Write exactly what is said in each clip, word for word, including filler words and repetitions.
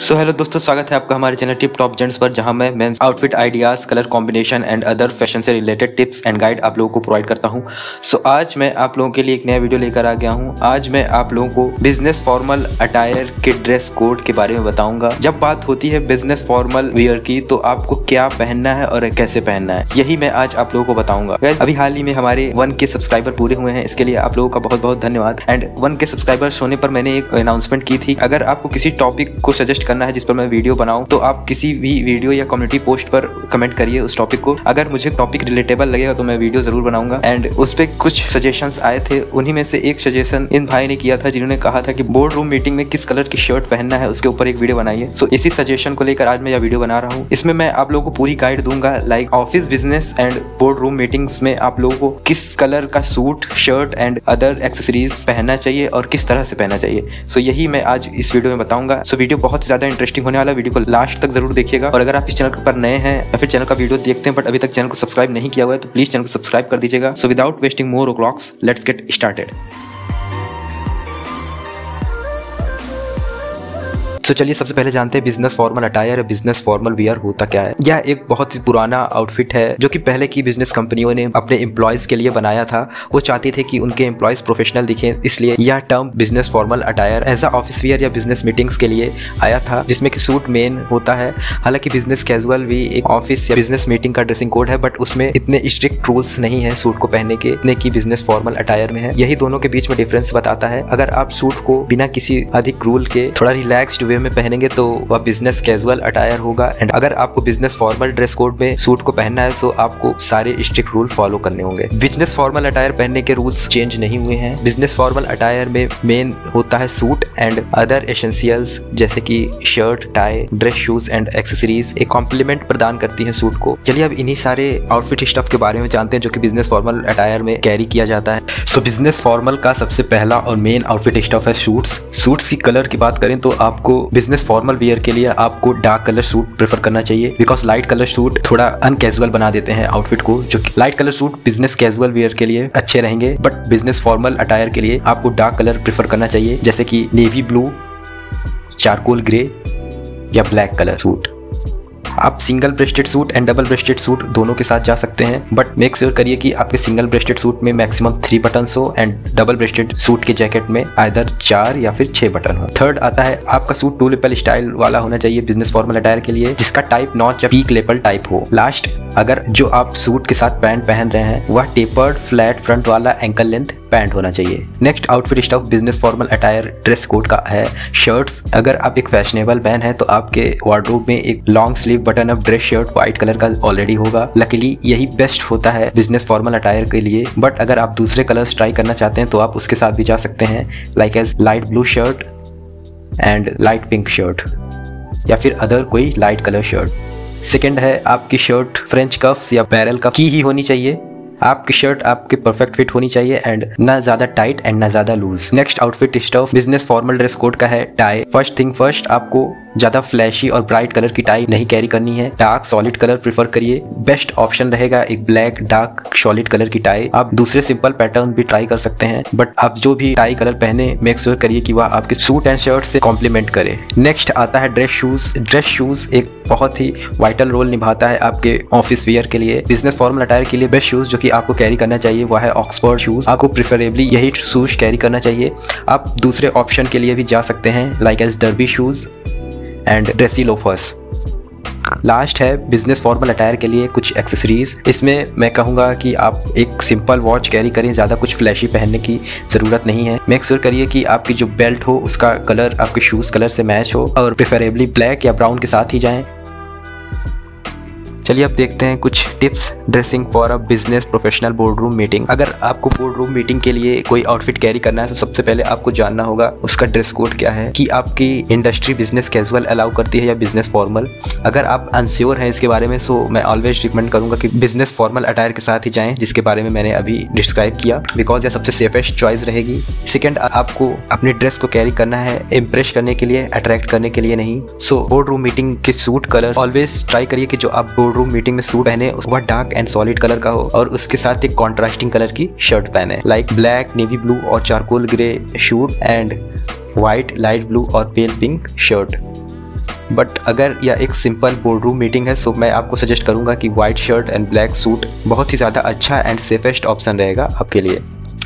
सो so, hello दोस्तों, स्वागत है आपका हमारे चैनल टिप टॉप जेंट्स पर, जहां मैं men's outfit ideas, colour combination and other fashion से रिलेटेड टिप्स एंड गाइड आप लोगों को प्रोवाइड करता हूं। सो so, आज मैं आप लोगों के लिए एक नया वीडियो लेकर आ गया हूं। आज मैं आप लोगों को बिजनेस फॉर्मल अटायर के ड्रेस कोड के बारे में बताऊंगा। जब बात होती है बिजनेस फॉर्मल वेयर की, तो आपको क्या पहनना है और कैसे पहनना है, यही मैं आज आप लोगों को बताऊंगा। अभी हाल ही में हमारे वन के सब्सक्राइबर पूरे हुए हैं, इसके लिए आप लोगों का बहुत बहुत धन्यवाद। एंड वन के सब्सक्राइबर्स होने पर मैंने एक अनाउंसमेंट की थी, अगर आपको किसी टॉपिक को सजेस्ट करना है जिस पर मैं वीडियो बनाऊं, तो आप किसी भी वीडियो या कम्युनिटी पोस्ट पर कमेंट करिए उस टॉपिक को। अगर मुझे टॉपिक रिलेटेबल लगेगा तो मैं वीडियो जरूर बनाऊंगा। एंड उस पर कुछ सजेशंस आए थे, उन्हीं में से एक सजेशन इन भाई ने किया था, जिन्होंने कहा था कि बोर्ड रूम मीटिंग में किस कलर की शर्ट पहनना है, उसके ऊपर एक वीडियो बनाइए। सो इसी सजेशन को लेकर आज मैं यह वीडियो बना रहा हूँ। इसमें मैं आप लोगों को पूरी गाइड दूंगा, like office, business and board room meetings में आप लोगों को किस कलर का suit, shirt and other accessories पहनना चाहिए और किस तरह से पहनना चाहिए। सो यही मैं आज इस वीडियो में बताऊंगा। सो वीडियो बहुत ज्यादा इंटरेस्टिंग होने वाला, वीडियो को लास्ट तक जरूर देखिएगा। और अगर आप इस चैनल पर नए हैं या फिर चैनल का वीडियो देखते हैं बट अभी तक चैनल को सब्सक्राइब नहीं किया हुआ है, तो प्लीज चैनल को सब्सक्राइब कर दीजिएगा। So without wasting more clocks, let's get started. तो चलिए सबसे पहले जानते हैं business formal attire, business formal wear होता क्या है। यह एक बहुत ही पुराना आउटफिट है जो कि पहले की बिजनेस कंपनियों ने अपने एम्प्लॉयज के लिए बनाया था। वो चाहते थे कि उनके एम्प्लॉयज प्रोफेशनल दिखें, इसलिए यह term business formal attire as a office wear या बिजनेस मीटिंग्स के लिए आया था, जिसमें कि सूट मेन होता है। हालांकि बिजनेस कैजुअल भी एक ऑफिस या बिजनेस मीटिंग का ड्रेसिंग कोड है, बट उसमें इतने स्ट्रिक्ट रूल्स नहीं है सूट को पहनने के इतने की बिजनेस फॉर्मल अटायर में है। यही दोनों के बीच में डिफरेंस बताता है। अगर आप सूट को बिना किसी अधिक रूल के थोड़ा रिलैक्स्ड में पहनेंगे तो वह बिजनेस कैजुअल अटायर होगा। एंड अगर आपको बिजनेस फॉर्मल ड्रेस कोड में सूट को पहनना है तो आपको सारे स्ट्रिक्ट रूल फॉलो करने होंगे। बिजनेस फॉर्मल अटायर पहनने के रूल्स चेंज नहीं हुए हैं। बिजनेस फॉर्मल अटायर में मेन होता है सूट एंड अदर एसेंशियल्स, जैसे कि shirt, tie, dress shoes and accessories एक कॉम्प्लीमेंट प्रदान करती है सूट को। चलिए अब इन्हीं सारे आउटफिट स्टफ के बारे में जानते हैं जो कि बिजनेस फॉर्मल अटायर में कैरी किया जाता है। सो बिजनेस फॉर्मल का सबसे पहला और मेन आउटफिट स्टफ है सूट्स। सूट्स की कलर की बात करें तो आपको बिजनेस फॉर्मल वियर के लिए आपको डार्क कलर सूट प्रेफर करना चाहिए, बिकॉज लाइट कलर सूट थोड़ा अनकैजुअल बना देते हैं आउटफिट को। जो light colour suit business casual wear के लिए अच्छे रहेंगे, बट बिजनेस फॉर्मल अटायर के लिए आपको डार्क कलर प्रेफर करना चाहिए, जैसे कि नेवी ब्लू, चारकोल ग्रे या ब्लैक कलर सूट। आप single breasted suit and double breasted suit दोनों के साथ जा सकते हैं, बट मेक श्योर करिए कि आपके सिंगल ब्रेस्टेड सूट में मैक्सिमम थ्री बटन हो एंड डबल ब्रेस्टेड सूट के जैकेट में आइदर चार या फिर छह बटन हो। थर्ड आता है, आपका सूट टू लेपल स्टाइल वाला होना चाहिए बिजनेस फॉर्मल अटायर के लिए, जिसका टाइप नॉच या पीक लेपल टाइप हो। लास्ट, अगर जो आप सूट के साथ पैंट पहन रहे हैं वह टेपर्ड फ्लैट फ्रंट वाला एंकल लेंथ पैंट होना चाहिए। Next outfit stuff business formal attire dress code का है शर्ट्स। अगर आप एक फैशनेबल मैन है तो आपके वार्डरोब में एक long sleeve button up dress shirt white colour का ऑलरेडी होगा। लकीली यही बेस्ट होता है बिजनेस फॉर्मल अटायर के लिए, बट अगर आप दूसरे कलर्स ट्राई करना चाहते हैं तो आप उसके साथ भी जा सकते हैं, like as light blue shirt and light pink shirt या फिर अदर कोई लाइट कलर शर्ट। सेकेंड है, आपकी शर्ट फ्रेंच कफ्स या बैरल कफ की ही होनी चाहिए। आपकी शर्ट आपके परफेक्ट फिट होनी चाहिए एंड ना ज्यादा टाइट एंड ना ज्यादा loose. Next outfit stuff business formal dress code का है टाई। फर्स्ट थिंग फर्स्ट, आपको ज्यादा फ्लैशी और ब्राइट कलर की टाई नहीं कैरी करनी है, डार्क सॉलिड कलर प्रेफर करिए। बेस्ट ऑप्शन रहेगा एक ब्लैक डार्क सॉलिड कलर की टाई। आप दूसरे सिंपल पैटर्न भी ट्राई कर सकते हैं, बट आप जो भी टाई कलर पहने मेक श्योर करिए कि वह आपके सूट एंड शर्ट से कॉम्प्लीमेंट करे। नेक्स्ट आता है ड्रेस शूज। ड्रेस शूज एक बहुत ही वाइटल रोल निभाता है आपके ऑफिस वियर के लिए। बिजनेस फॉर्मल अटायर के लिए बेस्ट शूज जो कि आपको कैरी करना चाहिए वह है ऑक्सफोर्ड शूज। आपको प्रिफरेबली यही शूज कैरी करना चाहिए। आप दूसरे ऑप्शन के लिए भी जा सकते हैं, like as derby shoes and dressy loafers. Last है बिजनेस फॉर्मल अटायर के लिए कुछ एक्सेसरीज। इसमें मैं कहूँगा कि आप एक सिंपल वॉच कैरी करें, ज़्यादा कुछ फ्लैशी पहनने की ज़रूरत नहीं है। मेक श्योर करिए कि आपकी जो बेल्ट हो उसका कलर आपके शूज़ कलर से मैच हो और प्रेफरेबली ब्लैक या ब्राउन के साथ ही जाएं। चलिए अब देखते हैं कुछ tips dressing for a business professional board room meeting. अगर आपको बोर्ड रूम मीटिंग के लिए कोई आउटफिट कैरी करना है तो सबसे पहले आपको जानना होगा उसका ड्रेस कोड क्या है, कि आपकी इंडस्ट्री बिजनेस कैजुअल अलाउ करती है या बिजनेस फॉर्मल। अगर आप अनश्योर हैं इसके बारे में तो मैं ऑलवेज रिकमेंड करूंगा कि बिजनेस फॉर्मल अटायर के साथ ही जाएं, जिसके बारे में मैंने अभी डिस्क्राइब किया, बिकॉज यह सबसे सेफेस्ट चॉइस रहेगी। सेकेंड, आपको अपने ड्रेस को कैरी करना है इम्प्रेस करने के लिए, अट्रैक्ट करने के लिए नहीं। सो बोर्ड रूम मीटिंग के सूट कलर ऑलवेज ट्राई करिए कि जो आप रूम मीटिंग में सूट पहने वह डार्क एंड सॉलिड कलर का हो और उसके साथ एक कॉन्ट्रास्टिंग कलर की शर्ट पहने, लाइक ब्लैक, नेवी ब्लू और charcoal grey suit and white, light blue और पेल पिंक शर्ट। बट अगर यह एक सिंपल बोर्ड रूम मीटिंग है सो मैं आपको सजेस्ट करूँगा कि white shirt and black suit बहुत ही ज़्यादा अच्छा एंड सेफेस्ट ऑप्शन रहेगा आपके लिए।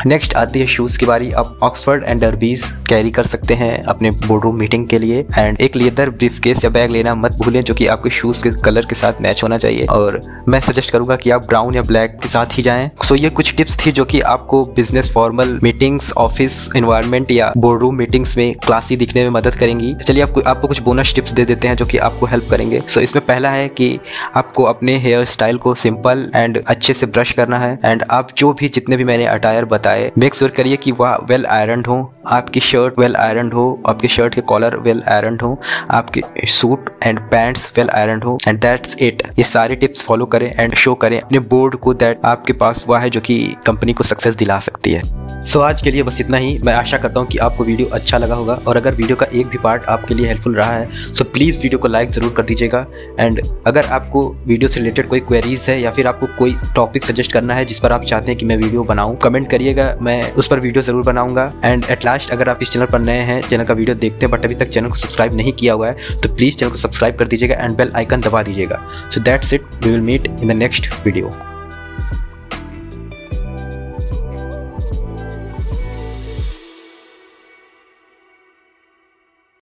नेक्स्ट आती है शूज़ की बारी। आप ऑक्सफर्ड एंड डर्बीज कैरी कर सकते हैं अपने बोर्ड रूम मीटिंग के लिए। एंड एक लेदर ब्रीफकेस या बैग लेना मत भूलें जो कि आपके शूज़ के कलर के साथ मैच होना चाहिए, और मैं सजेस्ट करूंगा कि आप ब्राउन या ब्लैक के साथ ही जाएं। सो ये कुछ टिप्स थी जो कि आपको business formal meetings, office environment या बोर्ड रूम मीटिंग्स में क्लासी दिखने में मदद करेंगी। चलिए आपको आपको कुछ बोनस टिप्स दे देते हैं जो कि आपको हेल्प करेंगे। सो इसमें पहला है कि आपको अपने हेयर स्टाइल को सिंपल एंड अच्छे से ब्रश करना है। एंड आप जो भी जितने भी मैंने अटायर मेक श्योर करिए कि वह वेल आयरन्ड हो, आपकी शर्ट वेल आयरन्ड हो, आपकी शर्ट के कॉलर वेल आयरन्ड हो, आपके suit and pants well ironed हो, एंड दैट्स इट। ये सारे टिप्स फॉलो करें एंड शो करें अपने बोर्ड को दैट आपके पास वह है जो कि कंपनी को सक्सेस दिला सकती है। सो so, आज के लिए बस इतना ही। मैं आशा करता हूँ कि आपको वीडियो अच्छा लगा होगा, और अगर वीडियो का एक भी पार्ट आपके लिए हेल्पफुल रहा है सो so प्लीज़ वीडियो को लाइक ज़रूर कर दीजिएगा। एंड अगर आपको वीडियो से रिलेटेड कोई क्वेरीज़ है या फिर आपको कोई टॉपिक सजेस्ट करना है जिस पर आप चाहते हैं कि मैं वीडियो बनाऊँ, कमेंट करिएगा, मैं उस पर वीडियो ज़रूर बनाऊँगा। एंड एट लास्ट अगर आप इस चैनल पर नए हैं, चैनल का वीडियो देखते हैं बट अभी तक चैनल को सब्सक्राइब नहीं किया हुआ है तो प्लीज़ चैनल को सब्सक्राइब कर दीजिएगा एंड बेल आइकन दबा दीजिएगा। So that's it, we will meet in the next video.